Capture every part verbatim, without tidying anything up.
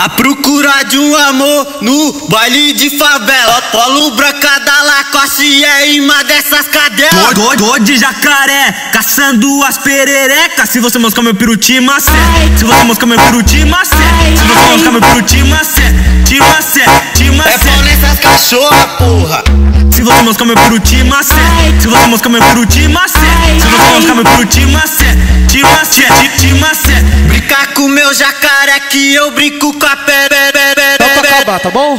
A procura de um amor no baile de favela. Polo branca da Lacoste e é imã dessas cadelas. Tô, tô, tô de jacaré, caçando as pererecas. Se você moscar meu peru, te macé. Se você moscar meu peru, te macé. Se você moscar meu peru, te macé. Te macé, te macé. É pau nessas cachorra, porra. Se você moscar meu peru, te macé. Se você moscar meu peru, te macé. Se você moscar meu peru, te macé. Te macé, te macé. Brincar com meu jacaré que eu brinco com. Dá pra acabar, tá bom?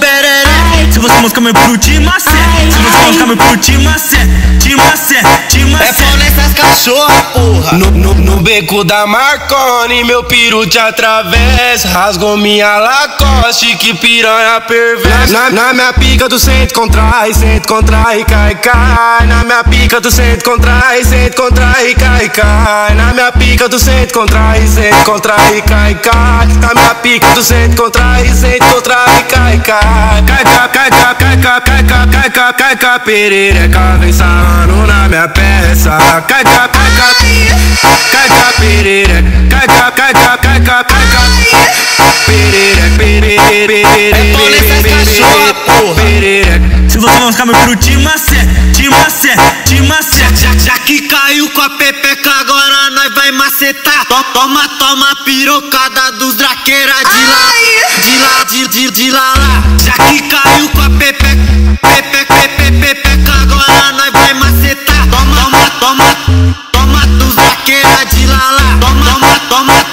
Se você moscar meu peru, te macé. Se você moscar meu peru, te macé. Te macé, te macé. É pau nessas cachorra, porra. No, no, no beco da Marconi, meu peru te atravessa. Rasgou minha Lacoste, que piranha perversa. Na, na minha pica tu sente, contrai, sente, contrai, cai, cai. Na minha pica tu sente, contrai, sente, contrai, cai, cai. Na minha pica tu sente, contrai, sente, contrai, cai, cai. Na minha pica tu sente, contrai, sente, contrai, cai, cai. Cai, cai, cai, cai, cai, cai, cai, cai, cai, cai, perereca, vem sarrando na minha peça. Cai, cai, cai, cai, cai, cai, perereca. Cai, cai, cai, cai, cai, cai, cai, perereca, perereca. É pau nessas cachorra, porra. Se você não ficar meu peru, te macé, te macé, te macé. Já, já que caiu com a pepeca, agora nós vai macetar. Toma, toma, pirocada dos draqueira de lá. De lá, de, de, de lá, lá. Já que caiu com a pepeca, pepeca, pepeca, pepeca, agora nós vai macetar. Toma, toma, toma, toma dos daqueira de lá, lá. Toma, toma, toma,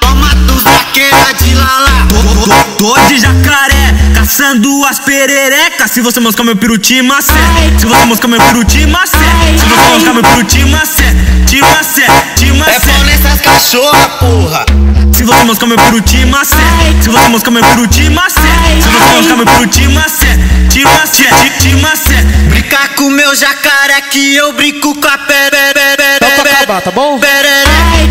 toma dos daqueira de lá, lá. Tô, tô, tô de jacaré, caçando as pererecas. Se você moscar meu peru, te macé. Se você moscar meu peru, te macé. Se você moscar meu peru, te macé. Te macé, te macé. É pau nessas cachorra, porra. Se você moscar meu peru, te macé. Se você moscar meu peru, te macé. Se você moscar meu peru, te macé. Te macé, te macé. Brincar com meu jacaré que eu brinco com a perereca. Dá pra acabar, tá bom?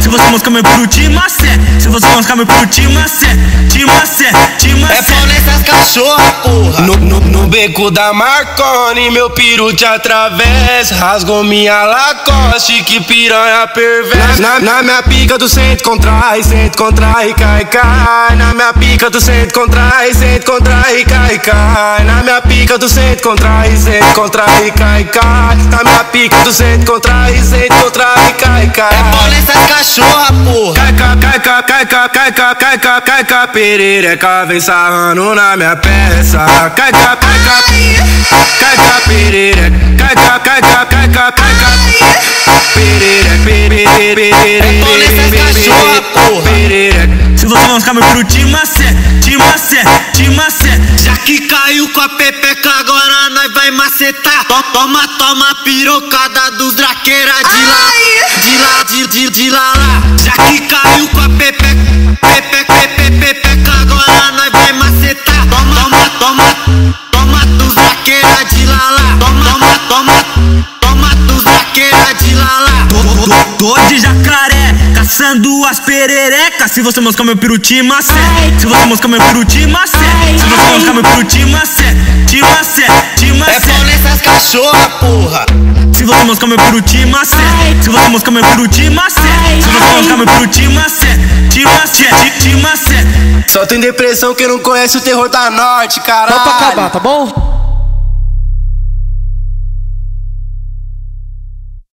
Se você moscar meu peru, te macé. Se você moscar meu peru, te macé. Te macé, te macé. É pau nessas cachorra, porra. No, no, no beco da Marconi, meu peru te atravessa. Rasgou minha Lacoste, que piranha perversa. Na, na minha pica tu sente, contrai, sente, contrai, cai, cai. Na minha pica tu sente, contrai, sente, contrai, cai, cai. Na minha pica tu sente, contrai, sente, contrai, cai, cai. Na minha pica tu sente, contrai, sente, contrai, cai, cai. É pau nessas cachorra, porra. Cai, cai, cai, cai, cai, cai, cai, cai, cai, cai, cai, perereca, vem sarrando na minha peça. Cai, cai, cai, cai, cai, cai, perereca. Cai, cai, cai, cai, cai, cai, cai, perereca, perereca. É pau nessas cachorra, porra. Se você moscar meu peru, te macé, te macé, te macé. Já que caiu com a pepeca, agora nós vai macetar. Toma, toma, pirocada dos draqueira de lá. De lá, de, de, de lá, lá. Já que caiu com a pepeca, pepeca, pepeca, pepeca, agora nós vai macetar. Toma, toma, toma, toma dos draqueira de lá, lá. Toma, toma, toma, toma dos draqueira de lá, lá. Tô, tô, tô de jacaré, caçando as pererecas. Se você moscar meu peru, te macé. Se você moscar meu peru, te macé. Se você moscar meu peru, te macé. Te macé, te macé. É pau nessas cachorra, porra. Se você moscar meu peru, te macé. Se você moscar meu peru, te macé. Se você moscar meu peru, te macé. Te macé, te macé. Só tem depressão que não conhece o terror da norte, caralho. Dá pra acabar, tá bom?